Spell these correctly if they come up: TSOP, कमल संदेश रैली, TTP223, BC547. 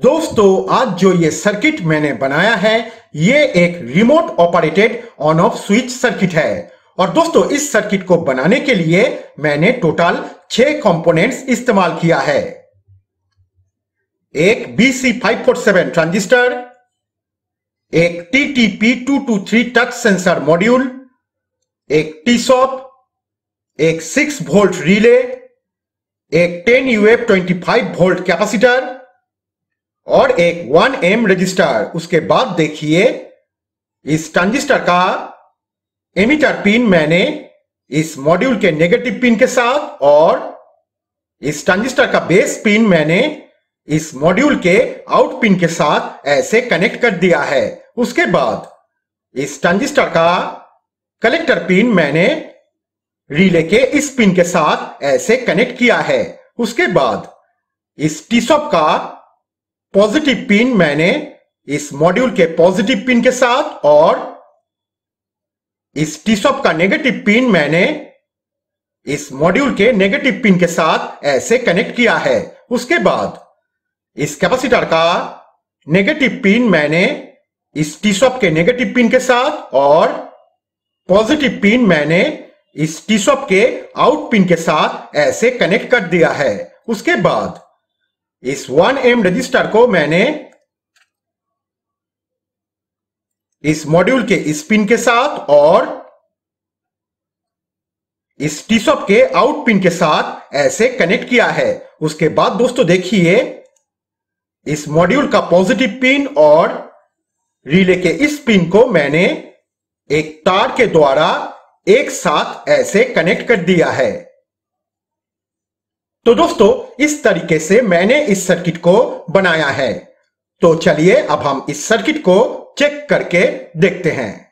दोस्तों आज जो ये सर्किट मैंने बनाया है ये एक remote operated on off switch circuit है। और दोस्तों इस सर्किट को बनाने के लिए मैंने टोटल 6 कंपोनेंट्स इस्तेमाल किया है। एक BC547 ट्रांजिस्टर, एक TTP223 टच सेंसर मॉड्यूल, एक TSOP, एक 6 वोल्ट रिले, एक 10 UF 25 वोल्ट कैपेसिटर और एक 1M रजिस्टर। उसके बाद देखिए इस ट्रांजिस्टर का एमिटर पिन मैंने इस मॉड्यूल के नेगेटिव पिन के साथ और इस ट्रांजिस्टर का बेस पिन मैंने इस मॉड्यूल के आउट पिन के साथ ऐसे कनेक्ट कर दिया है। उसके बाद इस ट्रांजिस्टर का कलेक्टर पिन मैंने रिले के इस पिन के साथ ऐसे कनेक्ट किया है। उसके बाद इस टीसॉप का पॉजिटिव पिन मैंने इस मॉड्यूल के पॉजिटिव पिन के साथ और इस टीसॉप का नेगेटिव पिन मैंने इस मॉड्यूल के नेगेटिव पिन के साथ ऐसे कनेक्ट किया है। उसके बाद इस कैपेसिटर का नेगेटिव पिन मैंने इस टीसॉप के नेगेटिव पिन के साथ और पॉजिटिव पिन मैंने इस टीसॉप के आउट पिन के साथ ऐसे कनेक्ट कर दिया है। उसके बाद इस 1M रजिस्टर को मैंने इस मॉड्यूल के इस पिन के साथ और इस टीसॉप के आउट पिन के साथ ऐसे कनेक्ट किया है। उसके बाद दोस्तों देखिए इस मॉड्यूल का पॉजिटिव पिन और रिले के इस पिन को मैंने एक तार के द्वारा एक साथ ऐसे कनेक्ट कर दिया है। तो दोस्तों इस तरीके से मैंने इस सर्किट को बनाया है। तो चलिए अब हम इस सर्किट को चेक करके देखते हैं।